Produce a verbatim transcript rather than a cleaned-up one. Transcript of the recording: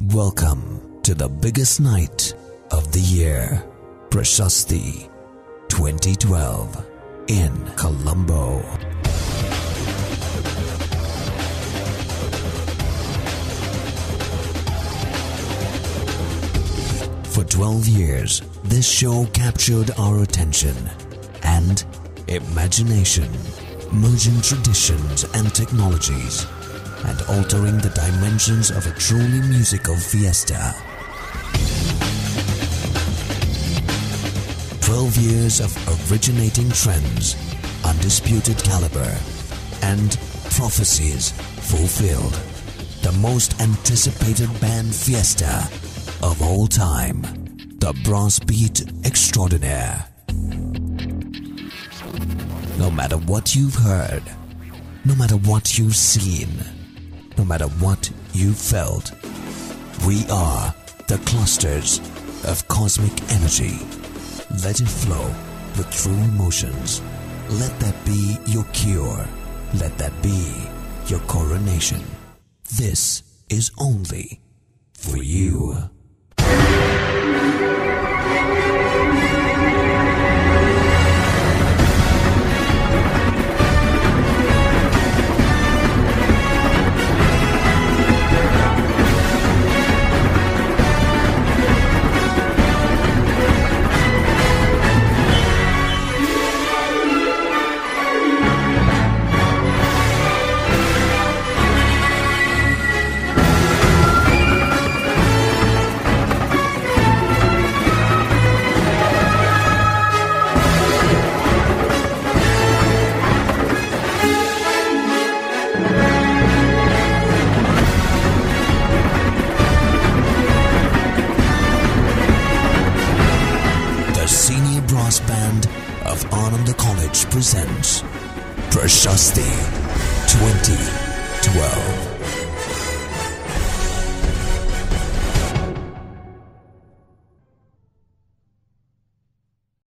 Welcome to the biggest night of the year, Prashasthi twenty twelve in Colombo. For twelve years, this show captured our attention and imagination, merging traditions and technologies and altering the dimensions of a truly musical fiesta. twelve years of originating trends, undisputed caliber, and prophecies fulfilled. The most anticipated band fiesta of all time, the Brass Beat Extraordinaire. No matter what you've heard, no matter what you've seen, no matter what you felt, we are the clusters of cosmic energy. Let it flow with true emotions. Let that be your cure. Let that be your coronation. This is only for you. Brass Band of Ananda College presents Prashasthi twenty twelve.